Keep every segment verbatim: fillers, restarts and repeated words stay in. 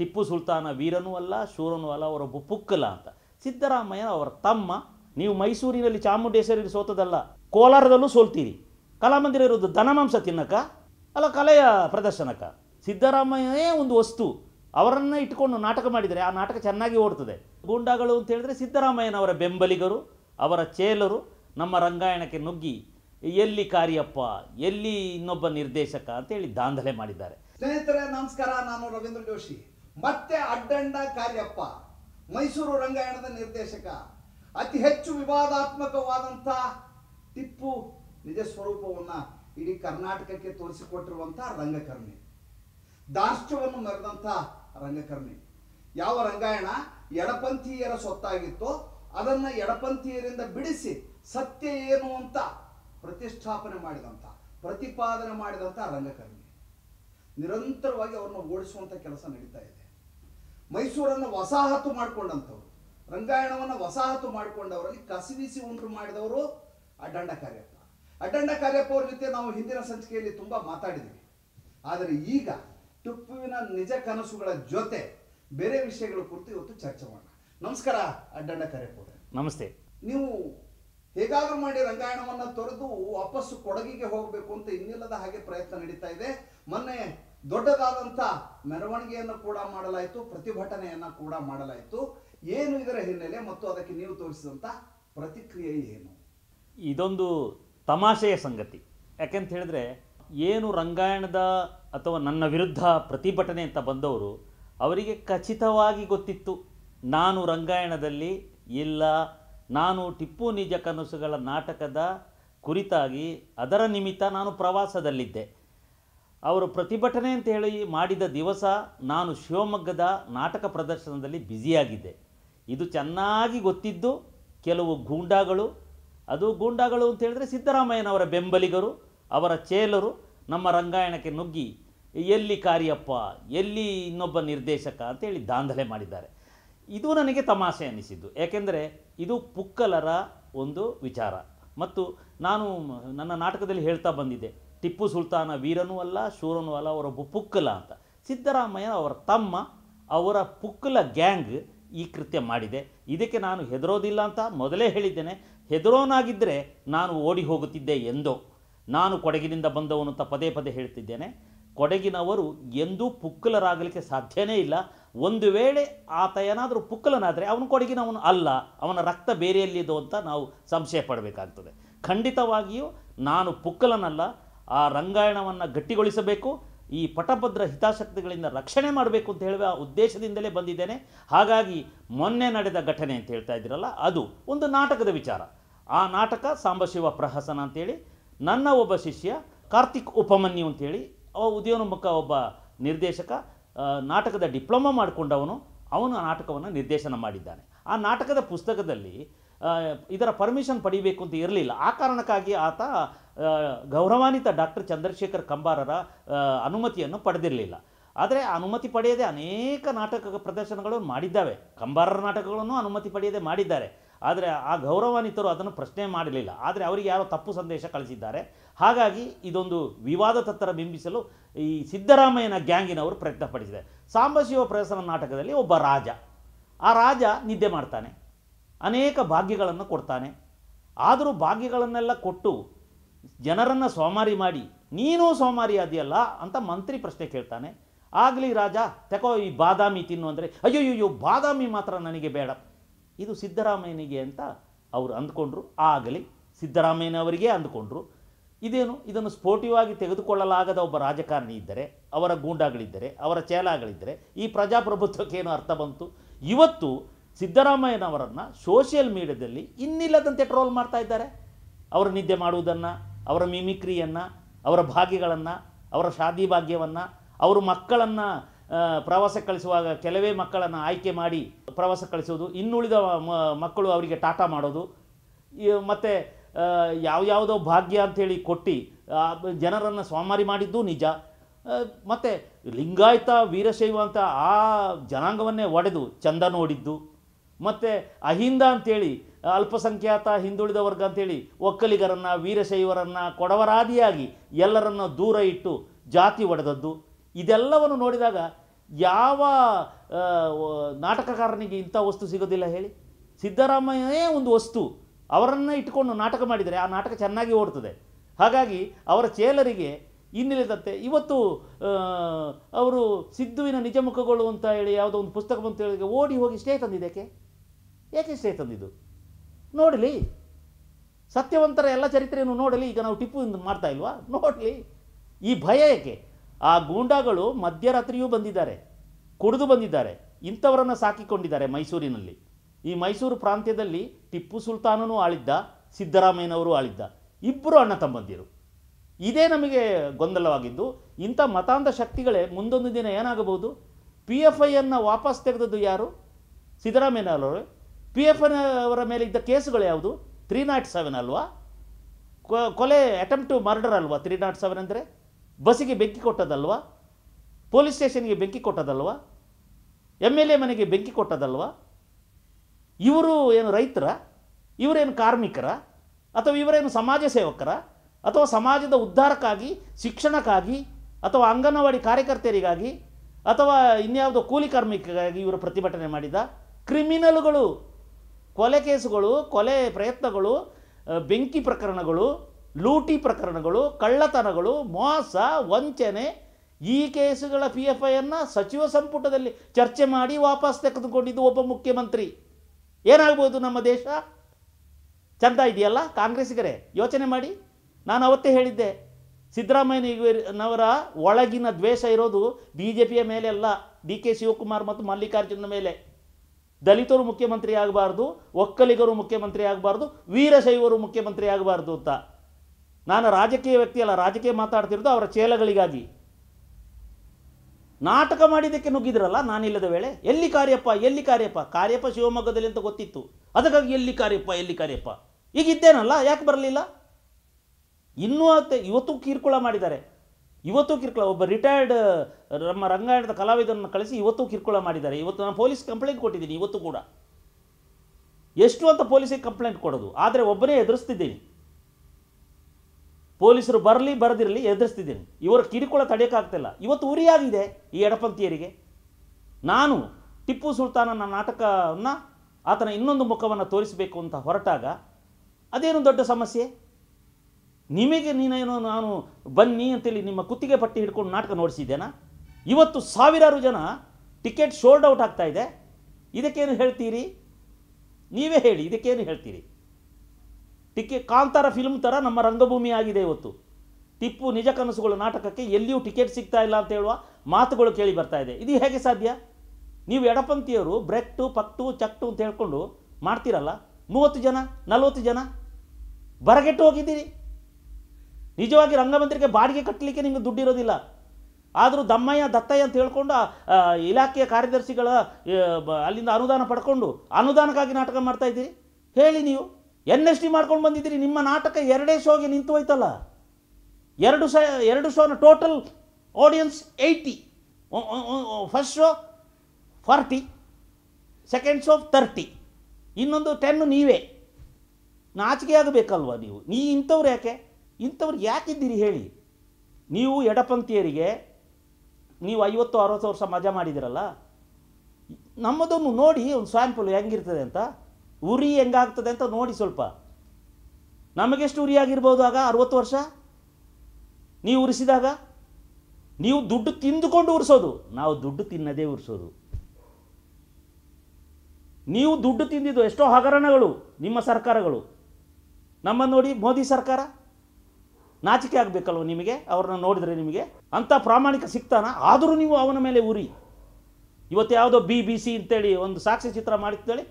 ಟಿಪ್ಪು ಸುಲ್ತಾನ ವೀರನೂ ಅಲ್ಲ, ಶೂರನೂ ಅಲ್ಲ, ಅವರೊಬ್ಬ ಪುಕ್ಕಲ ಅಂತ. ಸಿದ್ದರಾಮಯ್ಯ ಅವರ ತಮ್ಮ. ನೀವು ಮೈಸೂರಿನಲ್ಲಿ ಚಾಮುಂಡೇಶ್ವರಿ ಸೋತದಲ್ಲ, ಕೋಲಾರದಲ್ಲೂ ಸೋಲ್ತೀರಿ. ಕಲಾಮಂದಿರ ಇರೋದು ಧನಮಾಂಸ ತಿನ್ನಕ ಅಲ್ಲ, ಕಲೆಯ ಪ್ರದರ್ಶನಕ. ಸಿದ್ದರಾಮಯ್ಯನೇ ಒಂದು ವಸ್ತು, ಅವರನ್ನು ಇಟ್ಕೊಂಡು ನಾಟಕ ಮಾಡಿದರೆ ಆ ನಾಟಕ ಚೆನ್ನಾಗಿ ಓಡ್ತದೆ. ಗೂಂಡಾಗಳು ಅಂತ ಹೇಳಿದ್ರೆ ಸಿದ್ದರಾಮಯ್ಯನವರ ಬೆಂಬಲಿಗರು, ಅವರ ಚೇಲರು ನಮ್ಮ ರಂಗಾಯಣಕ್ಕೆ ನುಗ್ಗಿ ಎಲ್ಲಿ ಕಾರ್ಯಪ್ಪ, ಎಲ್ಲಿ ಇನ್ನೊಬ್ಬ ನಿರ್ದೇಶಕ ಅಂತೇಳಿ ದಾಂಧಲೆ ಮಾಡಿದ್ದಾರೆ. ಸ್ನೇಹಿತರೆ ನಮಸ್ಕಾರ, ನಾನು ರವೀಂದ್ರ ಜೋಶಿ. ಮತ್ತೆ ಅಡ್ಡಂಡ ಕಾರ್ಯಪ್ಪ, ಮೈಸೂರು ರಂಗಾಯಣದ ನಿರ್ದೇಶಕ, ಅತಿ ಹೆಚ್ಚು ವಿವಾದಾತ್ಮಕವಾದಂಥ ಟಿಪ್ಪು ನಿಜ ಸ್ವರೂಪವನ್ನು ಇಡೀ ಕರ್ನಾಟಕಕ್ಕೆ ತೋರಿಸಿಕೊಟ್ಟಿರುವಂಥ ರಂಗಕರ್ಮಿ, ದಾರ್ಷ್ಟ್ಯವನ್ನು ಮೆರೆದಂಥ ರಂಗಕರ್ಮಿ. ಯಾವ ರಂಗಾಯಣ ಎಡಪಂಥೀಯರ ಸೊತ್ತಾಗಿತ್ತೋ ಅದನ್ನು ಎಡಪಂಥೀಯರಿಂದ ಬಿಡಿಸಿ ಸತ್ಯ ಏನು ಅಂತ ಪ್ರತಿಷ್ಠಾಪನೆ ಮಾಡಿದಂಥ, ಪ್ರತಿಪಾದನೆ ಮಾಡಿದಂಥ ರಂಗಕರ್ಮಿ. ನಿರಂತರವಾಗಿ ಅವ್ರನ್ನ ಓಡಿಸುವಂಥ ಕೆಲಸ ನಡೀತಾ ಇದೆ. ಮೈಸೂರನ್ನು ವಸಾಹತು ಮಾಡಿಕೊಂಡಂಥವ್ರು, ರಂಗಾಯಣವನ್ನು ವಸಾಹತು ಮಾಡಿಕೊಂಡವರಲ್ಲಿ ಕಸಿವಿಸಿ ಉಂಟು ಮಾಡಿದವರು ಅಡ್ಡಂಡ ಕಾರ್ಯಪ್ಪ. ಅಡ್ಡಂಡ ಕಾರ್ಯಪ್ಪ ಅವ್ರ ಜೊತೆ ನಾವು ಹಿಂದಿನ ಸಂಚಿಕೆಯಲ್ಲಿ ತುಂಬ ಮಾತಾಡಿದ್ದೀವಿ. ಆದರೆ ಈಗ ಟಿಪ್ಪುವಿನ ನಿಜ ಕನಸುಗಳ ಜೊತೆ ಬೇರೆ ವಿಷಯಗಳ ಕುರಿತು ಇವತ್ತು ಚರ್ಚೆ ಮಾಡೋಣ. ನಮಸ್ಕಾರ ಅಡ್ಡಂಡ ಕಾರ್ಯಪ್ಪ ಅವರೇ. ನಮಸ್ತೆ. ನೀವು ಹೇಗಾದರೂ ಮಾಡಿ ರಂಗಾಯಣವನ್ನು ತೊರೆದು ವಾಪಸ್ಸು ಕೊಡಗಿಗೆ ಹೋಗಬೇಕು ಅಂತ ಇನ್ನಿಲ್ಲದ ಹಾಗೆ ಪ್ರಯತ್ನ ನಡೀತಾ ಇದೆ. ಮೊನ್ನೆ ದೊಡ್ಡದಾದಂಥ ಮೆರವಣಿಗೆಯನ್ನು ಕೂಡ ಮಾಡಲಾಯಿತು, ಪ್ರತಿಭಟನೆಯನ್ನು ಕೂಡ ಮಾಡಲಾಯಿತು. ಏನು ಇದರ ಹಿನ್ನೆಲೆ ಮತ್ತು ಅದಕ್ಕೆ ನೀವು ತೋರಿಸಿದಂಥ ಪ್ರತಿಕ್ರಿಯೆ ಏನು? ಇದೊಂದು ತಮಾಷೆಯ ಸಂಗತಿ. ಯಾಕೆಂತ ಹೇಳಿದ್ರೆ, ಏನು ರಂಗಾಯಣದ ಅಥವಾ ನನ್ನ ವಿರುದ್ಧ ಪ್ರತಿಭಟನೆ ಅಂತ ಬಂದವರು, ಅವರಿಗೆ ಖಚಿತವಾಗಿ ಗೊತ್ತಿತ್ತು ನಾನು ರಂಗಾಯಣದಲ್ಲಿ ಇಲ್ಲ, ನಾನು ಟಿಪ್ಪು ನಿಜ ಕನಸುಗಳ ನಾಟಕದ ಕುರಿತಾಗಿ ಅದರ ನಿಮಿತ್ತ ನಾನು ಪ್ರವಾಸದಲ್ಲಿದ್ದೆ. ಅವರು ಪ್ರತಿಭಟನೆ ಅಂತ ಹೇಳಿ ಮಾಡಿದ ದಿವಸ ನಾನು ಶಿವಮೊಗ್ಗದ ನಾಟಕ ಪ್ರದರ್ಶನದಲ್ಲಿ ಬ್ಯುಸಿಯಾಗಿದ್ದೆ. ಇದು ಚೆನ್ನಾಗಿ ಗೊತ್ತಿದ್ದು ಕೆಲವು ಗೂಂಡಾಗಳು, ಅದು ಗೂಂಡಾಗಳು ಅಂತ ಹೇಳಿದ್ರೆ ಸಿದ್ದರಾಮಯ್ಯನವರ ಬೆಂಬಲಿಗರು, ಅವರ ಚೇಲರು ನಮ್ಮ ರಂಗಾಯಣಕ್ಕೆ ನುಗ್ಗಿ ಎಲ್ಲಿ ಕಾರ್ಯಪ್ಪ, ಎಲ್ಲಿ ಇನ್ನೊಬ್ಬ ನಿರ್ದೇಶಕ ಅಂತೇಳಿ ದಾಂಧಲೆ ಮಾಡಿದ್ದಾರೆ. ಇದು ನನಗೆ ತಮಾಷೆ ಅನ್ನಿಸಿದ್ದು. ಏಕೆಂದರೆ ಇದು ಪುಕ್ಕಲರ ಒಂದು ವಿಚಾರ. ಮತ್ತು ನಾನು ನನ್ನ ನಾಟಕದಲ್ಲಿ ಹೇಳ್ತಾ ಬಂದಿದ್ದೆ, ಟಿಪ್ಪು ಸುಲ್ತಾನ ವೀರನೂ ಅಲ್ಲ, ಶೂರನೂ ಅಲ್ಲ, ಅವರೊಬ್ಬ ಪುಕ್ಕಲ ಅಂತ. ಸಿದ್ದರಾಮಯ್ಯ ಅವರ ತಮ್ಮ, ಅವರ ಪುಕ್ಕಲ ಗ್ಯಾಂಗ್ ಈ ಕೃತ್ಯ ಮಾಡಿದೆ. ಇದಕ್ಕೆ ನಾನು ಹೆದರೋದಿಲ್ಲ ಅಂತ ಮೊದಲೇ ಹೇಳಿದ್ದೇನೆ. ಹೆದರೋನಾಗಿದ್ದರೆ ನಾನು ಓಡಿ ಹೋಗುತ್ತಿದ್ದೆ ಎಂದೋ. ನಾನು ಕೊಡಗಿನಿಂದ ಬಂದವನು ಅಂತ ಪದೇ ಪದೇ ಹೇಳ್ತಿದ್ದೇನೆ. ಕೊಡಗಿನವರು ಎಂದೂ ಪುಕ್ಕಲರಾಗಲಿಕ್ಕೆ ಸಾಧ್ಯವೇ ಇಲ್ಲ. ಒಂದು ವೇಳೆ ಆತ ಏನಾದರೂ ಪುಕ್ಕಲನಾದರೆ ಅವನು ಕೊಡಗಿನವನು ಅಲ್ಲ, ಅವನ ರಕ್ತ ಬೇರೆಯಲ್ಲಿದ್ದು ಅಂತ ನಾವು ಸಂಶಯ ಪಡಬೇಕಾಗ್ತದೆ. ಖಂಡಿತವಾಗಿಯೂ ನಾನು ಪುಕ್ಕಲನಲ್ಲ. ಆ ರಂಗಾಯಣವನ್ನು ಗಟ್ಟಿಗೊಳಿಸಬೇಕು, ಈ ಪಟಭದ್ರ ಹಿತಾಸಕ್ತಿಗಳಿಂದ ರಕ್ಷಣೆ ಮಾಡಬೇಕು ಅಂತ ಹೇಳುವ ಉದ್ದೇಶದಿಂದಲೇ ಬಂದಿದ್ದೇನೆ. ಹಾಗಾಗಿ ಮೊನ್ನೆ ನಡೆದ ಘಟನೆ ಅಂತ ಹೇಳ್ತಾ ಇದ್ದೀರಲ್ಲ, ಅದು ಒಂದು ನಾಟಕದ ವಿಚಾರ. ಆ ನಾಟಕ ಸಾಂಬಶಿವ ಪ್ರಹಸನ ಅಂತೇಳಿ, ನನ್ನ ಒಬ್ಬ ಶಿಷ್ಯ ಕಾರ್ತಿಕ್ ಉಪಮನ್ಯು ಅಂತೇಳಿ ಉದಯೋನ್ಮುಖ ಒಬ್ಬ ನಿರ್ದೇಶಕ, ನಾಟಕದ ಡಿಪ್ಲೊಮಾ ಮಾಡಿಕೊಂಡವನು, ಅವನು ಆ ನಾಟಕವನ್ನು ನಿರ್ದೇಶನ ಮಾಡಿದ್ದಾನೆ. ಆ ನಾಟಕದ ಪುಸ್ತಕದಲ್ಲಿ ಇದರ ಪರ್ಮಿಷನ್ ಪಡಿಬೇಕು ಅಂತ ಇರಲಿಲ್ಲ. ಆ ಕಾರಣಕ್ಕಾಗಿ ಆತ ಗೌರವಾನ್ವಿತ ಡಾಕ್ಟರ್ ಚಂದ್ರಶೇಖರ್ ಕಂಬಾರರ ಅನುಮತಿಯನ್ನು ಪಡೆದಿರಲಿಲ್ಲ. ಆದರೆ ಅನುಮತಿ ಪಡೆಯದೆ ಅನೇಕ ನಾಟಕ ಪ್ರದರ್ಶನಗಳನ್ನು ಮಾಡಿದ್ದಾವೆ. ಕಂಬಾರರ ನಾಟಕಗಳನ್ನು ಅನುಮತಿ ಪಡೆಯದೆ ಮಾಡಿದ್ದಾರೆ. ಆದರೆ ಆ ಗೌರವಾನ್ವಿತರು ಅದನ್ನು ಪ್ರಶ್ನೆ ಮಾಡಲಿಲ್ಲ. ಆದರೆ ಅವರಿಗೆ ಯಾರೋ ತಪ್ಪು ಸಂದೇಶ ಕಳಿಸಿದ್ದಾರೆ. ಹಾಗಾಗಿ ಇದೊಂದು ವಿವಾದ ತತ್ತರ ಬಿಂಬಿಸಲು ಈ ಸಿದ್ದರಾಮಯ್ಯನ ಗ್ಯಾಂಗಿನವರು ಪ್ರಯತ್ನಪಡಿಸಿದ್ದಾರೆ. ಸಾಂಬಶಿವ ಪ್ರಹಸನ ನಾಟಕದಲ್ಲಿ ಒಬ್ಬ ರಾಜ, ಆ ರಾಜ ನಿದ್ದೆ ಮಾಡ್ತಾನೆ, ಅನೇಕ ಭಾಗ್ಯಗಳನ್ನು ಕೊಡ್ತಾನೆ. ಆದರೂ ಭಾಗ್ಯಗಳನ್ನೆಲ್ಲ ಕೊಟ್ಟು ಜನರನ್ನು ಸೋಮಾರಿ ಮಾಡಿ ನೀನೂ ಸೋಮಾರಿ ಅದೆಯಲ್ಲ ಅಂತ ಮಂತ್ರಿ ಪ್ರಶ್ನೆ ಕೇಳ್ತಾನೆ. ಆಗಲಿ ರಾಜ ತೆಕೋ ಈ ಬಾದಾಮಿ ತಿನ್ನು ಅಂದರೆ, ಅಯ್ಯೋ ಅಯ್ಯೋ ಬಾದಾಮಿ ಮಾತ್ರ ನನಗೆ ಬೇಡ, ಇದು ಸಿದ್ದರಾಮಯ್ಯನಿಗೆ ಅಂತ ಅವರು ಅಂದ್ಕೊಂಡ್ರು. ಆಗಲಿ, ಸಿದ್ದರಾಮಯ್ಯನವರಿಗೆ ಅಂದ್ಕೊಂಡ್ರು. ಇದೇನು, ಇದನ್ನು ಸ್ಫೋಟಿವಾಗಿ ತೆಗೆದುಕೊಳ್ಳಲಾಗದ ಒಬ್ಬ ರಾಜಕಾರಣಿ ಇದ್ದರೆ, ಅವರ ಗೂಂಡಾಗಳಿದ್ದರೆ, ಅವರ ಚೇಲಾಗಳಿದ್ದರೆ ಈ ಪ್ರಜಾಪ್ರಭುತ್ವಕ್ಕೆ ಏನು ಅರ್ಥ ಬಂತು? ಇವತ್ತು ಸಿದ್ದರಾಮಯ್ಯನವರನ್ನು ಸೋಷಿಯಲ್ ಮೀಡಿಯಾದಲ್ಲಿ ಇನ್ನಿಲ್ಲದಂತೆ ಟ್ರೋಲ್ ಮಾಡ್ತಾ ಇದ್ದಾರೆ. ಅವರ ನಿದ್ದೆ ಮಾಡುವುದನ್ನು, ಅವರ ಮಿಮಿಕ್ರಿಯನ್ನು, ಅವರ ಭಾಗ್ಯಗಳನ್ನು, ಅವರ ಶಾದಿ ಭಾಗ್ಯವನ್ನು, ಅವರ ಮಕ್ಕಳನ್ನು ಪ್ರವಾಸಕ್ಕೆ ಕಳಿಸುವಾಗ ಕೆಲವೇ ಮಕ್ಕಳನ್ನು ಆಯ್ಕೆ ಮಾಡಿ ಪ್ರವಾಸಕ್ಕೆ ಕಳಿಸೋದು, ಇನ್ನುಳಿದ ಮಕ್ಕಳು ಅವರಿಗೆ ಟಾಟಾ ಮಾಡೋದು, ಮತ್ತು ಯಾವ್ಯಾವುದೋ ಭಾಗ್ಯ ಅಂಥೇಳಿ ಕೊಟ್ಟು ಜನರನ್ನು ಸೋಮಾರಿ ಮಾಡಿದ್ದು ನಿಜ. ಮತ್ತು ಲಿಂಗಾಯತ ವೀರಶೈವ ಅಂತ ಆ ಜನಾಂಗವನ್ನೇ ಒಡೆದು ಚಂದ ನೋಡಿದ್ದು, ಮತ್ತು ಅಹಿಂದ ಅಂಥೇಳಿ ಅಲ್ಪಸಂಖ್ಯಾತ ಹಿಂದುಳಿದ ವರ್ಗ ಅಂಥೇಳಿ ಒಕ್ಕಲಿಗರನ್ನು, ವೀರಶೈವರನ್ನು, ಕೊಡವರಾದಿಯಾಗಿ ಎಲ್ಲರನ್ನು ದೂರ ಇಟ್ಟು ಜಾತಿ ಒಡೆದದ್ದು, ಇದೆಲ್ಲವನ್ನು ನೋಡಿದಾಗ ಯಾವ ನಾಟಕಕಾರನಿಗೆ ಇಂಥ ವಸ್ತು ಸಿಗೋದಿಲ್ಲ ಹೇಳಿ? ಸಿದ್ದರಾಮಯ್ಯನೇ ಒಂದು ವಸ್ತು, ಅವರನ್ನು ಇಟ್ಕೊಂಡು ನಾಟಕ ಮಾಡಿದರೆ ಆ ನಾಟಕ ಚೆನ್ನಾಗಿ ಓಡ್ತದೆ. ಹಾಗಾಗಿ ಅವರ ಚೇಲರಿಗೆ ಇನ್ನಿಲ್ಲದಂತೆ ಇವತ್ತು ಅವರು ಸಿದ್ದುವಿನ ನಿಜ ಮುಖಗಳು ಅಂತ ಹೇಳಿ ಯಾವುದೋ ಒಂದು ಪುಸ್ತಕ ಬಂತು ಹೇಳಿದರೆ ಓಡಿ ಹೋಗಿ ಸ್ಟೇ ತಂದಿದ್ದಕ್ಕೆ, ಏಕೆ ಸ್ಟೇ ತಂದಿದ್ದು ನೋಡಲಿ, ಸತ್ಯವಂತರ ಎಲ್ಲ ಚರಿತ್ರೆಯನ್ನು ನೋಡಲಿ. ಈಗ ನಾವು ಟಿಪ್ಪು ಮಾಡ್ತಾ ಇಲ್ವಾ, ನೋಡಲಿ. ಈ ಭಯ ಏಕೆ? ಆ ಗೂಂಡಾಗಳು ಮಧ್ಯರಾತ್ರಿಯೂ ಬಂದಿದ್ದಾರೆ, ಕುಡಿದು ಬಂದಿದ್ದಾರೆ, ಇಂಥವರನ್ನು ಸಾಕಿಕೊಂಡಿದ್ದಾರೆ ಮೈಸೂರಿನಲ್ಲಿ. ಈ ಮೈಸೂರು ಪ್ರಾಂತ್ಯದಲ್ಲಿ ಟಿಪ್ಪು ಸುಲ್ತಾನನೂ ಆಳಿದ್ದ, ಸಿದ್ದರಾಮಯ್ಯನವರು ಆಳಿದ್ದ, ಇಬ್ಬರು ಅಣ್ಣ ತಮ್ಮಂದಿರು. ಇದೇ ನಮಗೆ ಗೊಂದಲವಾಗಿದ್ದು. ಇಂಥ ಮತಾಂಧ ಶಕ್ತಿಗಳೇ ಮುಂದೊಂದು ದಿನ ಏನಾಗಬಹುದು? ಪಿ ಎಫ್ ಐಯನ್ನು ವಾಪಸ್ ತೆಗೆದದ್ದು ಯಾರು? ಸಿದ್ದರಾಮಯ್ಯನವರು. ಪಿ ಎಫ್ ಐ ಅವರ ಮೇಲೆ ಇದ್ದ ಕೇಸುಗಳು ಯಾವುದು? ತ್ರೀ ನಾಟ್ ಸೆವೆನ್ ಅಲ್ವಾ? ಕೊಲೆ, ಅಟೆಂಪ್ಟ್ ಟು ಮರ್ಡರ್ ಅಲ್ವಾ? ತ್ರೀ ನಾಟ್ ಸೆವೆನ್ ಅಂದರೆ ಬಸ್ಸಿಗೆ ಬೆಂಕಿ ಕೊಟ್ಟದಲ್ವಾ? ಪೊಲೀಸ್ ಸ್ಟೇಷನ್ಗೆ ಬೆಂಕಿ ಕೊಟ್ಟದಲ್ವಾ? ಎಮ್ ಎಲ್ ಎ ಮನೆಗೆ ಬೆಂಕಿ ಕೊಟ್ಟದಲ್ವಾ? ಇವರು ಏನು ರೈತರ? ಇವರೇನು ಕಾರ್ಮಿಕರ? ಅಥವಾ ಇವರೇನು ಸಮಾಜ ಸೇವಕರ? ಅಥವಾ ಸಮಾಜದ ಉದ್ಧಾರಕ್ಕಾಗಿ, ಶಿಕ್ಷಣಕ್ಕಾಗಿ, ಅಥವಾ ಅಂಗನವಾಡಿ ಕಾರ್ಯಕರ್ತರಿಗಾಗಿ, ಅಥವಾ ಇನ್ಯಾವುದೋ ಕೂಲಿ ಕಾರ್ಮಿಕರಿಗಾಗಿ ಇವರು ಪ್ರತಿಭಟನೆ ಮಾಡಿದ? ಕ್ರಿಮಿನಲ್ಗಳು, ಕೊಲೆ ಕೇಸುಗಳು, ಕೊಲೆ ಪ್ರಯತ್ನಗಳು, ಬೆಂಕಿ ಪ್ರಕರಣಗಳು, ಲೂಟಿ ಪ್ರಕರಣಗಳು, ಕಳ್ಳತನಗಳು, ಮೋಸ, ವಂಚನೆ, ಈ ಕೇಸುಗಳ ಪಿ ಎಫ್ ಐಯನ್ನು ಸಚಿವ ಸಂಪುಟದಲ್ಲಿ ಚರ್ಚೆ ಮಾಡಿ ವಾಪಸ್ ತೆಗೆದುಕೊಂಡಿದ್ದು ಒಬ್ಬ ಮುಖ್ಯಮಂತ್ರಿ. ಏನಾಗ್ಬೋದು ನಮ್ಮ ದೇಶ? ಚಂದ ಇದೆಯಲ್ಲ ಕಾಂಗ್ರೆಸ್ಸಿಗರೇ, ಯೋಚನೆ ಮಾಡಿ. ನಾನು ಅವತ್ತೇ ಹೇಳಿದ್ದೆ, ಸಿದ್ದರಾಮಯ್ಯನವರ ಒಳಗಿನ ದ್ವೇಷ ಇರೋದು ಬಿ ಜೆ ಪಿಯ ಮೇಲೆ ಅಲ್ಲ, ಡಿ ಕೆ ಶಿವಕುಮಾರ್ ಮತ್ತು ಮಲ್ಲಿಕಾರ್ಜುನ ಮೇಲೆ. ದಲಿತರು ಮುಖ್ಯಮಂತ್ರಿ ಆಗಬಾರ್ದು, ಒಕ್ಕಲಿಗರು ಮುಖ್ಯಮಂತ್ರಿ ಆಗಬಾರ್ದು, ವೀರಶೈವರು ಮುಖ್ಯಮಂತ್ರಿ ಆಗಬಾರ್ದು ಅಂತ. ನಾನು ರಾಜಕೀಯ ವ್ಯಕ್ತಿಯಲ್ಲ, ರಾಜಕೀಯ ಮಾತಾಡ್ತಿರೋದು ಅವರ ಚೇಲಗಳಿಗಾಗಿ. ನಾಟಕ ಮಾಡಿದ್ದಕ್ಕೆ ನುಗ್ಗಿದ್ರಲ್ಲ ನಾನಿಲ್ಲದ ವೇಳೆ. ಎಲ್ಲಿ ಕಾರ್ಯಪ್ಪ, ಎಲ್ಲಿ ಕಾರ್ಯಪ್ಪ? ಕಾರ್ಯಪ್ಪ ಶಿವಮೊಗ್ಗದಲ್ಲಿ ಅಂತ ಗೊತ್ತಿತ್ತು, ಅದಕ್ಕಾಗಿ ಎಲ್ಲಿ ಕಾರ್ಯಪ್ಪ, ಎಲ್ಲಿ ಕಾರ್ಯಪ್ಪ? ಈಗ ಇದ್ದೇನಲ್ಲ, ಯಾಕೆ ಬರಲಿಲ್ಲ? ಇನ್ನೂ ಇವತ್ತು ಕಿರುಕುಳ ಮಾಡಿದ್ದಾರೆ, ಇವತ್ತು ಕಿರುಕುಳ. ಒಬ್ಬ ರಿಟೈರ್ಡ್ ನಮ್ಮ ರಂಗಾಯಣದ ಕಲಾವಿದರನ್ನು ಕಳಿಸಿ ಇವತ್ತು ಕಿರುಕುಳ ಮಾಡಿದ್ದಾರೆ. ಇವತ್ತು ನಾನು ಪೊಲೀಸ್ ಕಂಪ್ಲೇಂಟ್ ಕೊಟ್ಟಿದ್ದೀನಿ, ಇವತ್ತು ಕೂಡ. ಎಷ್ಟು ಅಂತ ಪೊಲೀಸಿಗೆ ಕಂಪ್ಲೇಂಟ್ ಕೊಡೋದು? ಆದರೆ ಒಬ್ಬನೇ ಎದುರಿಸ್ತಿದ್ದೀನಿ. ಪೊಲೀಸರು ಬರಲಿ ಬರದಿರಲಿ ಎದುರಿಸ್ತಿದ್ದೀನಿ. ಇವರ ಕಿರುಕುಳ ತಡೆಯೋಕ್ಕಾಗ್ತಿಲ್ಲ. ಇವತ್ತು ಉರಿಯಾಗಿದೆ ಈ ಎಡಪಂಥೀಯರಿಗೆ. ನಾನು ಟಿಪ್ಪು ಸುಲ್ತಾನನ ನಾಟಕವನ್ನು, ಆತನ ಇನ್ನೊಂದು ಮುಖವನ್ನು ತೋರಿಸಬೇಕು ಅಂತ ಹೊರಟಾಗ ಅದೇನು ದೊಡ್ಡ ಸಮಸ್ಯೆ ನಿಮಗೆ? ನೀನೇನೋ ನಾನು ಬನ್ನಿ ಅಂತೇಳಿ ನಿಮ್ಮ ಕುತ್ತಿಗೆ ಪಟ್ಟಿ ಹಿಡ್ಕೊಂಡು ನಾಟಕ ನೋಡಿಸಿದ್ದೇನಾ? ಇವತ್ತು ಸಾವಿರಾರು ಜನ ಟಿಕೆಟ್ ಶೋಲ್ಡ್ ಔಟ್ ಆಗ್ತಾ ಇದೆ. ಇದಕ್ಕೇನು ಹೇಳ್ತೀರಿ? ನೀವೇ ಹೇಳಿ, ಇದಕ್ಕೇನು ಹೇಳ್ತೀರಿ? ಟಿಕೆಟ್ ಕಾಂತಾರ ಫಿಲ್ಮ್ ಥರ ನಮ್ಮ ರಂಗಭೂಮಿ ಆಗಿದೆ ಇವತ್ತು. ಟಿಪ್ಪು ನಿಜ ಕನಸುಗಳ ನಾಟಕಕ್ಕೆ ಎಲ್ಲಿಯೂ ಟಿಕೆಟ್ ಸಿಗ್ತಾ ಇಲ್ಲ ಅಂತ ಹೇಳುವ ಮಾತುಗಳು ಕೇಳಿ ಬರ್ತಾ ಇದೆ. ಇದು ಹೇಗೆ ಸಾಧ್ಯ? ನೀವು ಎಡಪಂಥೀಯರು ಬ್ರೆಕ್ಟು, ಪಕ್ಟು, ಚಕ್ಟು ಅಂತ ಹೇಳ್ಕೊಂಡು ಮಾಡ್ತೀರಲ್ಲ, ಮೂವತ್ತು ಜನ ನಲವತ್ತು ಜನ ಬರಗೆಟ್ಟು ಹೋಗಿದ್ದೀರಿ. ನಿಜವಾಗಿ ರಂಗಮಂದಿರಕ್ಕೆ ಬಾಡಿಗೆ ಕಟ್ಟಲಿಕ್ಕೆ ನಿಮಗೆ ದುಡ್ಡಿರೋದಿಲ್ಲ. ಆದರೂ ದಮ್ಮಯ್ಯ ದತ್ತಯ್ಯ ಅಂತ ಹೇಳ್ಕೊಂಡು ಇಲಾಖೆಯ ಕಾರ್ಯದರ್ಶಿಗಳ ಅಲ್ಲಿಂದ ಅನುದಾನ ಪಡ್ಕೊಂಡು ಅನುದಾನಕ್ಕಾಗಿ ನಾಟಕ ಮಾಡ್ತಾ ಇದ್ದೀರಿ. ಹೇಳಿ, ನೀವು ಎನ್ ಎಸ್ ಟಿ ಮಾಡ್ಕೊಂಡು ಬಂದಿದ್ದೀರಿ. ನಿಮ್ಮ ನಾಟಕ ಎರಡೇ ಶೋಗೆ ನಿಂತು ಹೋಯ್ತಲ್ಲ. ಎರಡು ಸ ಎರಡು ಶೋನ total audience eighty. First show forty, second show thirty, ಇನ್ನೊಂದು ಟೆನ್ನು ನೀವೇ. ನಾಚಿಕೆ ಆಗಬೇಕಲ್ವ ನೀವು? ನೀ ಇಂಥವ್ರು ಯಾಕೆ, ಇಂಥವ್ರು ಯಾಕಿದ್ದೀರಿ ಹೇಳಿ? ನೀವು ಎಡಪಂಥೀಯರಿಗೆ ನೀವು ಐವತ್ತು ಅರವತ್ತು ವರ್ಷ ಮಜಾ ಮಾಡಿದಿರಲ್ಲ, ನಮ್ಮದನ್ನು ನೋಡಿ ಒಂದು ಸ್ಯಾಂಪಲ್ ಹೆಂಗಿರ್ತದೆ ಅಂತ, ಉರಿ ಹೆಂಗಾಗ್ತದೆ ಅಂತ ನೋಡಿ ಸ್ವಲ್ಪ. ನಮಗೆಷ್ಟು ಉರಿಯಾಗಿರ್ಬೋದು ಆಗ? ಅರವತ್ತು ವರ್ಷ ನೀವು ಉರಿಸಿದಾಗ ನೀವು ದುಡ್ಡು ತಿಂದುಕೊಂಡು ಉರಿಸೋದು, ನಾವು ದುಡ್ಡು ತಿನ್ನದೇ ಉರಿಸೋದು. ನೀವು ದುಡ್ಡು ತಿಂದಿದ್ದು ಎಷ್ಟೋ ಹಗರಣಗಳು ನಿಮ್ಮ ಸರ್ಕಾರಗಳು. ನಮ್ಮ ನೋಡಿ ಮೋದಿ ಸರ್ಕಾರ, ನಾಚಿಕೆ ಆಗಬೇಕಲ್ವ ನಿಮಗೆ? ಅವ್ರನ್ನ ನೋಡಿದರೆ ನಿಮಗೆ ಅಂಥ ಪ್ರಾಮಾಣಿಕ ಸಿಗ್ತಾನ? ಆದರೂ ನೀವು ಅವನ ಮೇಲೆ ಉರಿ. ಇವತ್ತು ಯಾವುದೋ ಬಿ ಬಿ ಸಿ ಅಂತೇಳಿ ಒಂದು ಸಾಕ್ಷ್ಯ ಚಿತ್ರ ಮಾಡಿದ್ದೇಳಿ,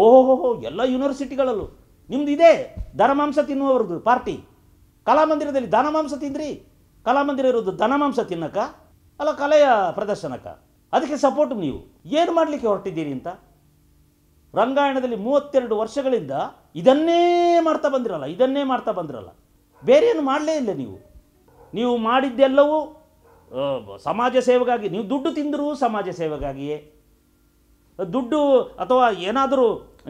ಓಹೋ, ಎಲ್ಲ ಯೂನಿವರ್ಸಿಟಿಗಳಲ್ಲೂ ನಿಮ್ದು ಇದೇ ಧನಮಾಂಸ ತಿನ್ನುವವ್ರದ್ದು ಪಾರ್ಟಿ. ಕಲಾಮಂದಿರದಲ್ಲಿ ಧನಮಾಂಸ ತಿಂದ್ರಿ. ಕಲಾಮಂದಿರ ಇರೋದು ಧನಮಾಂಸ ತಿನ್ನಕ ಅಲ್ಲ, ಕಲೆಯ ಪ್ರದರ್ಶನಕ್ಕ. ಅದಕ್ಕೆ ಸಪೋರ್ಟ್ ನೀವು. ಏನು ಮಾಡಲಿಕ್ಕೆ ಹೊರಟಿದ್ದೀರಿ ಅಂತ? ರಂಗಾಯಣದಲ್ಲಿ ಮೂವತ್ತೆರಡು ವರ್ಷಗಳಿಂದ ಇದನ್ನೇ ಮಾಡ್ತಾ ಬಂದಿರಲ್ಲ, ಇದನ್ನೇ ಮಾಡ್ತಾ ಬಂದಿರಲ್ಲ, ಬೇರೆ ಏನು ಮಾಡಲೇ ಇಲ್ಲ ನೀವು. ನೀವು ಮಾಡಿದ್ದೆಲ್ಲವೂ ಸಮಾಜ ಸೇವೆಗಾಗಿ. ನೀವು ದುಡ್ಡು ತಿಂದರೂ ಸಮಾಜ ಸೇವೆಗಾಗಿಯೇ. ದುಡ್ಡು ಅಥವಾ ಏನಾದರೂ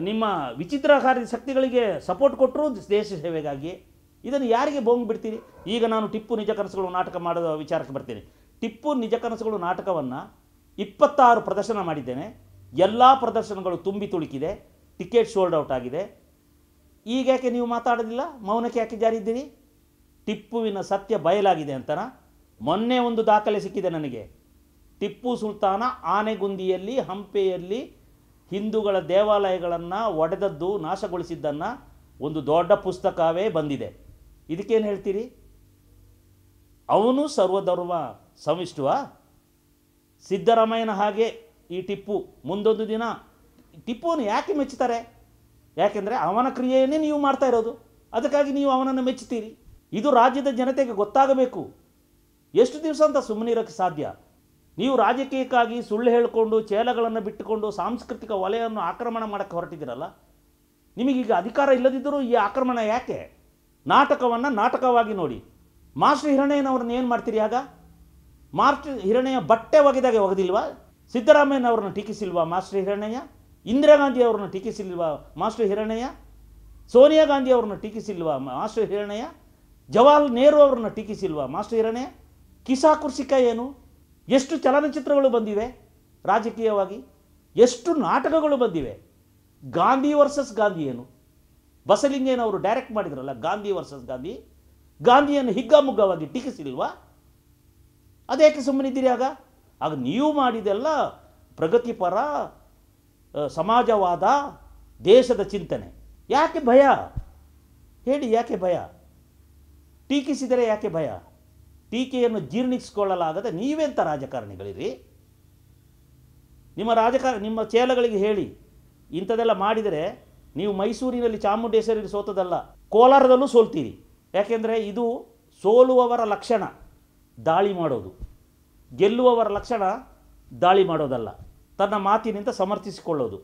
ನಿಮ್ಮ ವಿಚಿತ್ರಕಾರಿ ಶಕ್ತಿಗಳಿಗೆ ಸಪೋರ್ಟ್ ಕೊಟ್ಟರೂ ದೇಶ ಸೇವೆಗಾಗಿಯೇ. ಇದನ್ನು ಯಾರಿಗೆ ಬೋಂಗ್ ಬಿಡ್ತೀರಿ? ಈಗ ನಾನು ಟಿಪ್ಪು ನಿಜ ಕನಸುಗಳು ನಾಟಕ ಮಾಡೋ ವಿಚಾರಕ್ಕೆ ಬರ್ತೀನಿ. ಟಿಪ್ಪು ನಿಜ ಕನಸುಗಳು ನಾಟಕವನ್ನು ಇಪ್ಪತ್ತಾರು ಪ್ರದರ್ಶನ ಮಾಡಿದ್ದೇನೆ. ಎಲ್ಲ ಪ್ರದರ್ಶನಗಳು ತುಂಬಿ ತುಳುಕಿದೆ, ಟಿಕೆಟ್ ಸೋಲ್ಡ್ ಔಟ್ ಆಗಿದೆ. ಈಗ ಯಾಕೆ ನೀವು ಮಾತಾಡೋದಿಲ್ಲ, ಮೌನಕ್ಕೆ ಯಾಕೆ ಜಾರಿದ್ದೀರಿ? ಟಿಪ್ಪುವಿನ ಸತ್ಯ ಬಯಲಾಗಿದೆ ಅಂತನ? ಮೊನ್ನೆ ಒಂದು ದಾಖಲೆ ಸಿಕ್ಕಿದೆ ನನಗೆ. ಟಿಪ್ಪು ಸುಲ್ತಾನ ಆನೆಗುಂದಿಯಲ್ಲಿ, ಹಂಪೆಯಲ್ಲಿ ಹಿಂದೂಗಳ ದೇವಾಲಯಗಳನ್ನು ಒಡೆದದ್ದು, ನಾಶಗೊಳಿಸಿದ್ದನ್ನು ಒಂದು ದೊಡ್ಡ ಪುಸ್ತಕವೇ ಬಂದಿದೆ. ಇದಕ್ಕೇನು ಹೇಳ್ತೀರಿ? ಅವನು ಸರ್ವಧರ್ಮ ಸಮಿಷ್ಠುವ? ಸಿದ್ದರಾಮಯ್ಯನ ಹಾಗೆ ಈ ಟಿಪ್ಪು ಮುಂದೊಂದು ದಿನ ಟಿಪ್ಪುವನ್ನು ಯಾಕೆ ಮೆಚ್ಚುತ್ತಾರೆ? ಯಾಕೆಂದರೆ ಅವನ ಕ್ರಿಯೆಯನ್ನೇ ನೀವು ಮಾಡ್ತಾ ಇರೋದು, ಅದಕ್ಕಾಗಿ ನೀವು ಅವನನ್ನು ಮೆಚ್ಚುತ್ತೀರಿ. ಇದು ರಾಜ್ಯದ ಜನತೆಗೆ ಗೊತ್ತಾಗಬೇಕು. ಎಷ್ಟು ದಿವಸ ಅಂತ ಸುಮ್ಮನಿರೋಕ್ಕೆ ಸಾಧ್ಯ? ನೀವು ರಾಜಕೀಯಕ್ಕಾಗಿ ಸುಳ್ಳು ಹೇಳಿಕೊಂಡು, ಚೇಲಗಳನ್ನು ಬಿಟ್ಟುಕೊಂಡು ಸಾಂಸ್ಕೃತಿಕ ವಲಯವನ್ನು ಆಕ್ರಮಣ ಮಾಡೋಕ್ಕೆ ಹೊರಟಿದ್ದೀರಲ್ಲ. ನಿಮಗೀಗ ಅಧಿಕಾರ ಇಲ್ಲದಿದ್ದರೂ ಈ ಆಕ್ರಮಣ ಯಾಕೆ? ನಾಟಕವನ್ನು ನಾಟಕವಾಗಿ ನೋಡಿ. ಮಾಸ್ಟರ್ ಹಿರಣ್ಣಯ್ಯನವ್ರನ್ನ ಏನು ಮಾಡ್ತೀರಿ? ಆಗ ಮಾಸ್ಟರ್ ಹಿರಣ್ಣಯ್ಯ ಬಟ್ಟೆ ಒಗೆದಾಗೆ ಒಗೆದಿಲ್ವಾ? ಸಿದ್ದರಾಮಯ್ಯನವ್ರನ್ನ ಟೀಕಿಸಿಲ್ವಾ ಮಾಸ್ಟರ್ ಹಿರಣ್ಣಯ್ಯ? ಇಂದಿರಾ ಗಾಂಧಿಯವ್ರನ್ನ ಟೀಕಿಸಿಲ್ವಾ ಮಾಸ್ಟರ್ ಹಿರಣ್ಣಯ್ಯ? ಸೋನಿಯಾ ಗಾಂಧಿಯವ್ರನ್ನ ಟೀಕಿಸಿಲ್ವಾ ಮಾಸ್ಟರ್ ಹಿರಣ್ಣಯ್ಯ? ಜವಾಹರ್ಲಾಲ್ ನೆಹರು ಅವ್ರನ್ನ ಟೀಕಿಸಿಲ್ವಾ ಮಾಸ್ಟರ್ ಹಿರಣ್ಣಯ್ಯ? ಕಿಸಾ ಕುರ್ಸಿಕ ಏನು? ಎಷ್ಟು ಚಲನಚಿತ್ರಗಳು ಬಂದಿವೆ ರಾಜಕೀಯವಾಗಿ, ಎಷ್ಟು ನಾಟಕಗಳು ಬಂದಿವೆ. ಗಾಂಧಿ ವರ್ಸಸ್ ಗಾಂಧಿ ಏನು? ಬಸಲಿಂಗೇನವರು ಡೈರೆಕ್ಟ್ ಮಾಡಿದ್ರಲ್ಲ ಗಾಂಧಿ ವರ್ಸಸ್ ಗಾಂಧಿ, ಗಾಂಧಿಯನ್ನು ಹಿಗ್ಗಾಮುಗ್ಗವಾಗಿ ಟೀಕಿಸಿಲ್ವಾ? ಅದೇಕೆ ಸುಮ್ಮನಿದ್ದೀರಿ? ಆಗ ಆಗ ನೀವು ಮಾಡಿದೆಲ್ಲ ಪ್ರಗತಿಪರ, ಸಮಾಜವಾದ, ದೇಶದ ಚಿಂತನೆ. ಯಾಕೆ ಭಯ ಹೇಳಿ? ಯಾಕೆ ಭಯ? ಟೀಕಿಸಿದರೆ ಯಾಕೆ ಭಯ? ಟೀಕೆಯನ್ನು ಜೀರ್ಣಿಸಿಕೊಳ್ಳಲಾಗದೆ ನೀವೆಂಥ ರಾಜಕಾರಣಿಗಳಿರಿ? ನಿಮ್ಮ ರಾಜಕಾರ ನಿಮ್ಮ ಚೇಲಗಳಿಗೆ ಹೇಳಿ, ಇಂಥದ್ದೆಲ್ಲ ಮಾಡಿದರೆ ನೀವು ಮೈಸೂರಿನಲ್ಲಿ ಚಾಮುಂಡೇಶ್ವರಿ ಸೋತದಲ್ಲ, ಕೋಲಾರದಲ್ಲೂ ಸೋಲ್ತೀರಿ. ಯಾಕೆಂದರೆ ಇದು ಸೋಲುವವರ ಲಕ್ಷಣ ದಾಳಿ ಮಾಡೋದು, ಗೆಲ್ಲುವವರ ಲಕ್ಷಣ ದಾಳಿ ಮಾಡೋದಲ್ಲ, ತನ್ನ ಮಾತಿನಿಂದ ಸಮರ್ಥಿಸಿಕೊಳ್ಳೋದು.